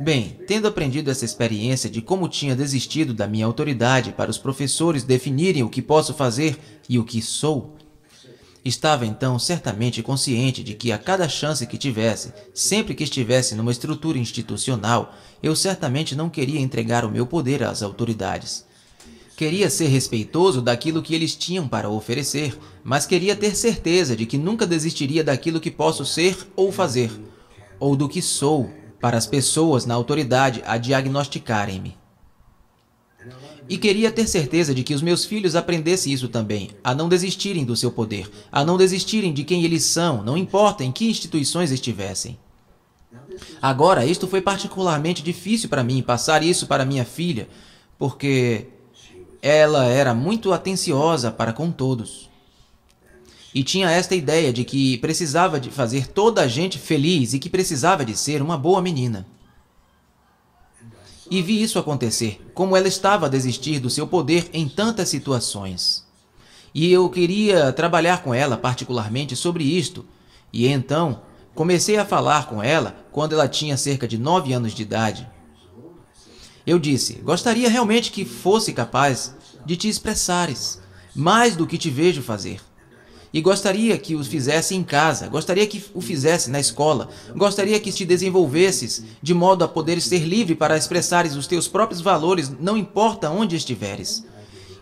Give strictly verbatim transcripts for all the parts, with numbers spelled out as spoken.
Bem, tendo aprendido essa experiência de como tinha desistido da minha autoridade para os professores definirem o que posso fazer e o que sou, estava então certamente consciente de que a cada chance que tivesse, sempre que estivesse numa estrutura institucional, eu certamente não queria entregar o meu poder às autoridades. Queria ser respeitoso daquilo que eles tinham para oferecer, mas queria ter certeza de que nunca desistiria daquilo que posso ser ou fazer, ou do que sou, para as pessoas na autoridade a diagnosticarem-me. E queria ter certeza de que os meus filhos aprendessem isso também, a não desistirem do seu poder, a não desistirem de quem eles são, não importa em que instituições estivessem. Agora, isto foi particularmente difícil para mim, passar isso para minha filha, porque ela era muito atenciosa para com todos. E tinha esta ideia de que precisava de fazer toda a gente feliz e que precisava de ser uma boa menina. E vi isso acontecer, como ela estava a desistir do seu poder em tantas situações. E eu queria trabalhar com ela particularmente sobre isto. E então, comecei a falar com ela quando ela tinha cerca de nove anos de idade. Eu disse, gostaria realmente que fosse capaz de te expressares, mais do que te vejo fazer. E gostaria que o fizesse em casa, gostaria que o fizesse na escola, gostaria que te desenvolvesses de modo a poderes ser livre para expressares os teus próprios valores, não importa onde estiveres.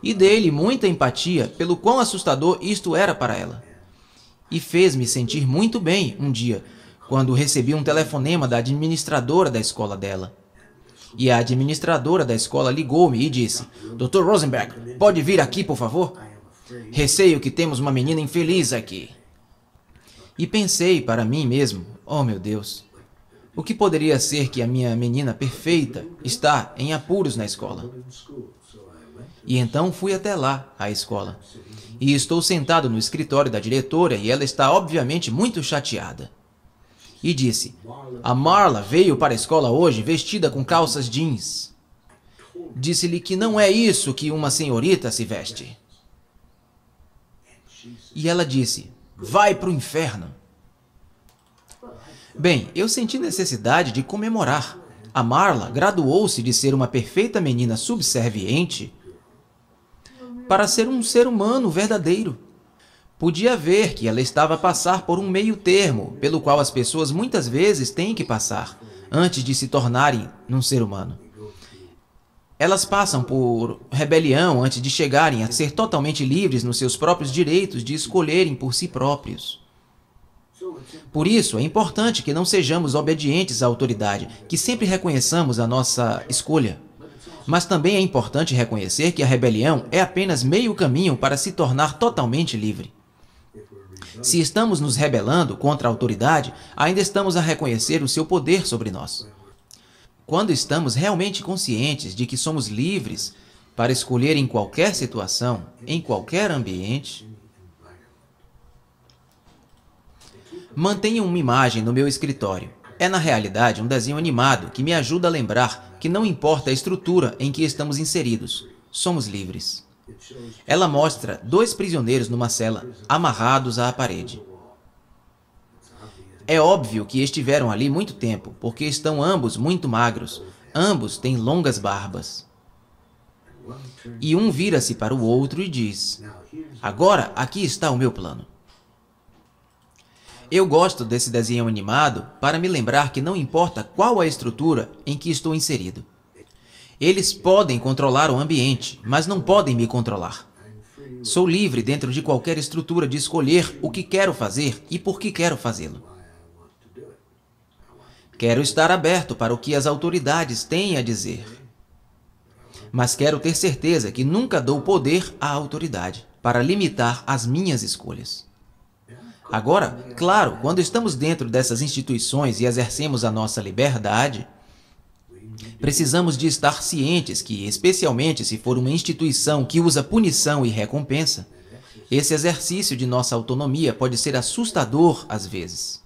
E dei-lhe muita empatia pelo quão assustador isto era para ela. E fez-me sentir muito bem um dia, quando recebi um telefonema da administradora da escola dela. E a administradora da escola ligou-me e disse, doutor Rosenberg, pode vir aqui, por favor? Receio que temos uma menina infeliz aqui. E pensei para mim mesmo, oh meu Deus, o que poderia ser que a minha menina perfeita está em apuros na escola? E então fui até lá, à escola. E estou sentado no escritório da diretora e ela está obviamente muito chateada. E disse, a Marla veio para a escola hoje vestida com calças jeans. Disse-lhe que não é isso que uma senhorita se veste. E ela disse, vai para o inferno. Bem, eu senti necessidade de comemorar. A Marla graduou-se de ser uma perfeita menina subserviente para ser um ser humano verdadeiro. Podia ver que ela estava a passar por um meio termo, pelo qual as pessoas muitas vezes têm que passar, antes de se tornarem num ser humano. Elas passam por rebelião antes de chegarem a ser totalmente livres nos seus próprios direitos de escolherem por si próprios. Por isso, é importante que não sejamos obedientes à autoridade, que sempre reconheçamos a nossa escolha. Mas também é importante reconhecer que a rebelião é apenas meio caminho para se tornar totalmente livre. Se estamos nos rebelando contra a autoridade, ainda estamos a reconhecer o seu poder sobre nós. Quando estamos realmente conscientes de que somos livres para escolher em qualquer situação, em qualquer ambiente, mantenho uma imagem no meu escritório. É na realidade um desenho animado que me ajuda a lembrar que não importa a estrutura em que estamos inseridos, somos livres. Ela mostra dois prisioneiros numa cela, amarrados à parede. É óbvio que estiveram ali muito tempo, porque estão ambos muito magros. Ambos têm longas barbas. E um vira-se para o outro e diz, agora, aqui está o meu plano. Eu gosto desse desenho animado para me lembrar que não importa qual a estrutura em que estou inserido. Eles podem controlar o ambiente, mas não podem me controlar. Sou livre dentro de qualquer estrutura de escolher o que quero fazer e por que quero fazê-lo. Quero estar aberto para o que as autoridades têm a dizer. Mas quero ter certeza que nunca dou poder à autoridade para limitar as minhas escolhas. Agora, claro, quando estamos dentro dessas instituições e exercemos a nossa liberdade, precisamos de estar cientes que, especialmente se for uma instituição que usa punição e recompensa, esse exercício de nossa autonomia pode ser assustador às vezes.